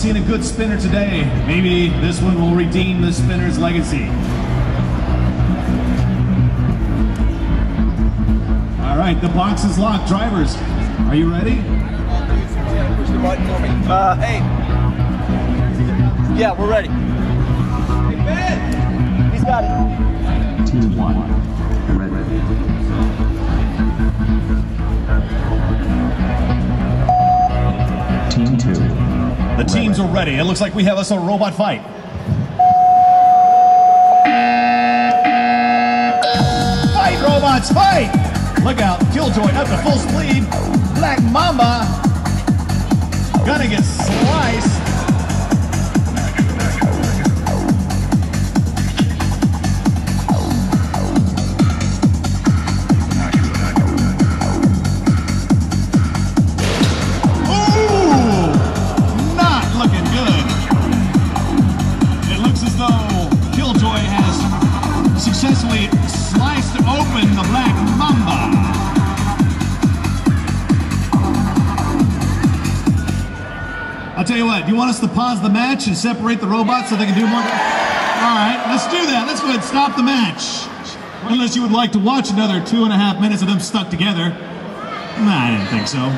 seen a good spinner today. Maybe this one will redeem the spinner's legacy. All right, the box is locked. Drivers, are you ready? Push the button for me. Hey. Yeah, we're ready. Hey, Ben! He's got it. Team one. Ready. Team two. The teams are ready. It looks like we have us a robot fight. Fight, robots, fight! Look out, Killjoy up to full speed. Black Mamba gonna get sliced. Successfully sliced open the Black Mamba. I'll tell you what, do you want us to pause the match and separate the robots so they can do more? All right, let's do that. Let's go ahead and stop the match. Unless you would like to watch another 2.5 minutes of them stuck together. Nah, I didn't think so.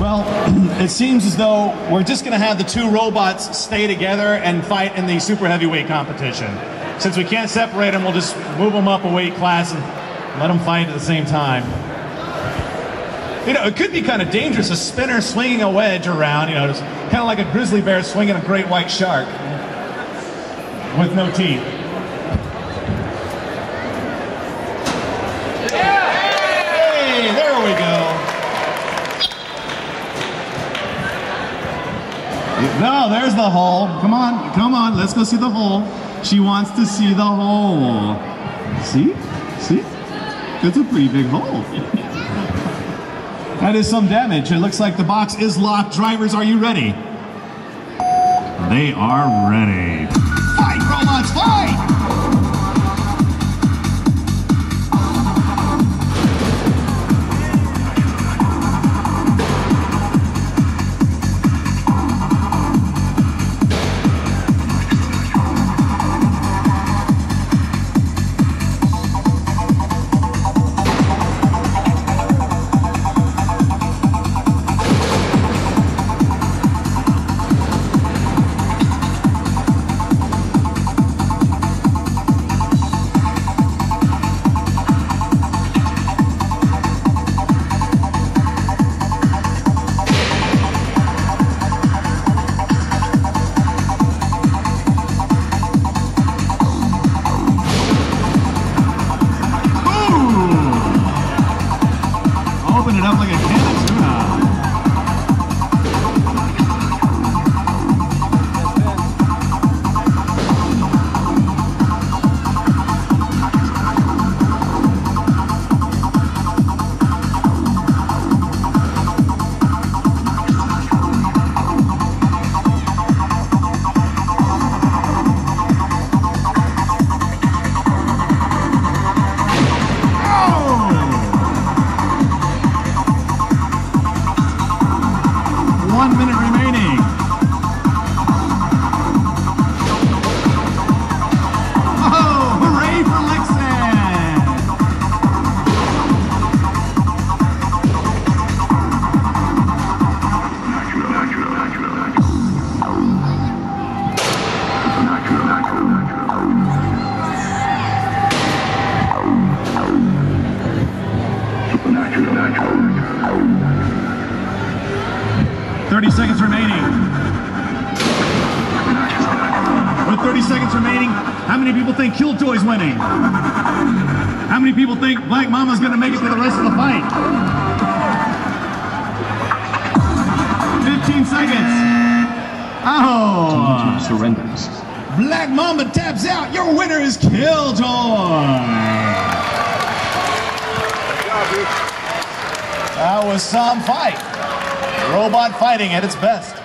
Well, it seems as though we're just going to have the two robots stay together and fight in the super heavyweight competition. Since we can't separate them, we'll just move them up a weight class and let them fight at the same time. You know, it could be kind of dangerous, a spinner swinging a wedge around, you know, just kind of like a grizzly bear swinging a great white shark with no teeth. No, there's the hole. Come on, come on, let's go see the hole. She wants to see the hole. See? See? It's a pretty big hole. That is some damage. It looks like the box is locked. Drivers, are you ready? They are ready. Fight, robots, fight! Up like a can of tuna. With 30 seconds remaining, how many people think Killjoy's winning? How many people think Black Mama's gonna make it to the rest of the fight? 15 seconds. Oh! Team 2 surrenders. Black Mamba taps out. Your winner is Killjoy. That was some fight. Robot fighting at its best.